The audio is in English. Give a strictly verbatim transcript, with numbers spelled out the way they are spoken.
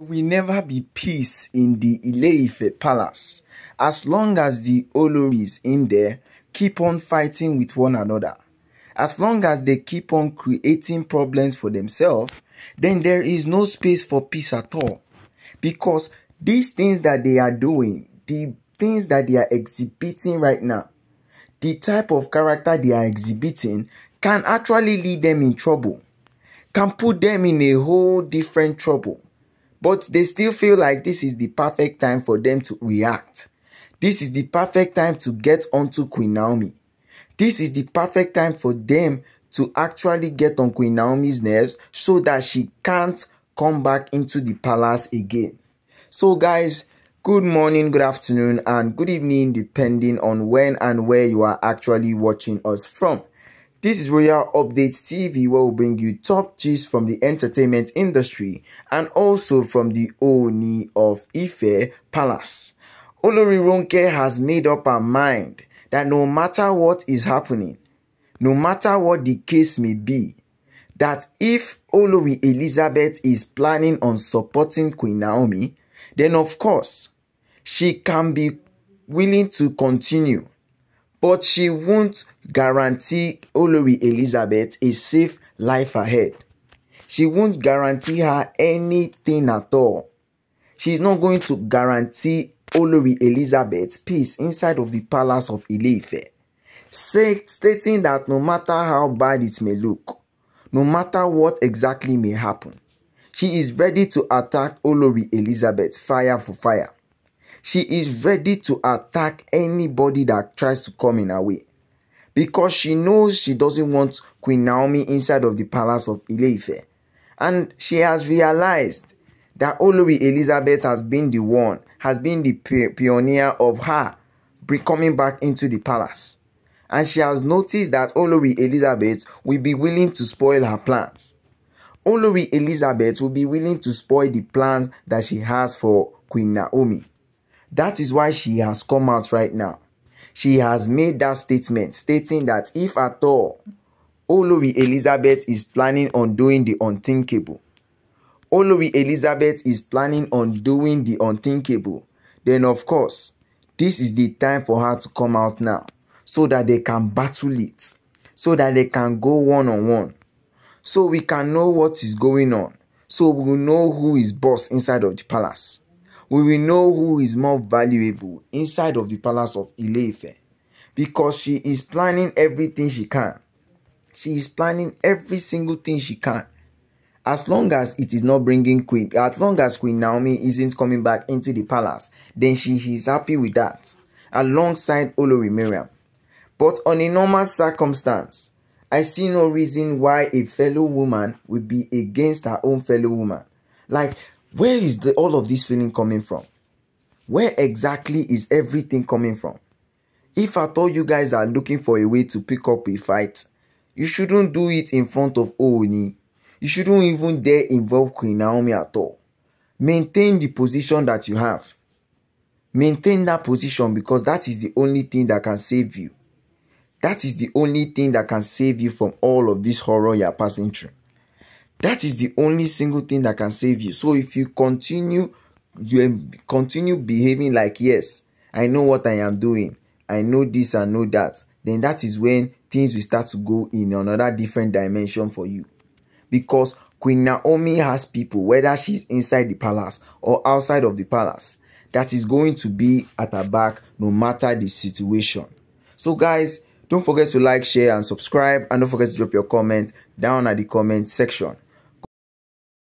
Will never be peace in the Ile-Ife palace as long as the Oloris in there keep on fighting with one another. As long as they keep on creating problems for themselves, then there is no space for peace at all. Because these things that they are doing, the things that they are exhibiting right now, the type of character they are exhibiting can actually lead them in trouble, can put them in a whole different trouble. But they still feel like this is the perfect time for them to react. This is the perfect time to get onto Queen Naomi. This is the perfect time for them to actually get on Queen Naomi's nerves so that she can't come back into the palace again. So guys, good morning, good afternoon, and good evening depending on when and where you are actually watching us from. This is Royal Update T V, where we bring you top gist from the entertainment industry and also from the Ooni of Ife Palace. Olori Ronke has made up her mind that no matter what is happening, no matter what the case may be, that if Olori Elizabeth is planning on supporting Queen Naomi, then of course she can be willing to continue. But she won't guarantee Olori Elizabeth a safe life ahead. She won't guarantee her anything at all. She's not going to guarantee Olori Elizabeth peace inside of the palace of Ile-Ife, stating that no matter how bad it may look, no matter what exactly may happen, she is ready to attack Olori Elizabeth fire for fire. She is ready to attack anybody that tries to come in her way, because she knows she doesn't want Queen Naomi inside of the palace of Ile-Ife. And she has realized that Olori Elizabeth has been the one, has been the pioneer of her coming back into the palace. And she has noticed that Olori Elizabeth will be willing to spoil her plans. Olori Elizabeth will be willing to spoil the plans that she has for Queen Naomi. That is why she has come out right now. She has made that statement, stating that if at all Olori Elizabeth is planning on doing the unthinkable, Olori Elizabeth is planning on doing the unthinkable, then of course, this is the time for her to come out now, so that they can battle it, so that they can go one-on-one, so we can know what is going on, so we will know who is boss inside of the palace. We will know who is more valuable inside of the palace of Ile-Ife, because she is planning everything she can. She is planning every single thing she can. As long as it is not bringing Queen, as long as Queen Naomi isn't coming back into the palace, then she is happy with that, alongside Olori Miriam. But on a normal circumstance, I see no reason why a fellow woman would be against her own fellow woman. Like, where is the, all of this feeling coming from? Where exactly is everything coming from? If at all you guys are looking for a way to pick up a fight, you shouldn't do it in front of Ooni. You shouldn't even dare involve Queen Naomi at all. Maintain the position that you have. Maintain that position, because that is the only thing that can save you. That is the only thing that can save you from all of this horror you are passing through. That is the only single thing that can save you. So if you continue, you continue behaving like, yes, I know what I am doing, I know this, I know that, then that is when things will start to go in another different dimension for you. Because Queen Naomi has people, whether she's inside the palace or outside of the palace, that is going to be at her back no matter the situation. So guys, don't forget to like, share, and subscribe. And don't forget to drop your comment down at the comment section.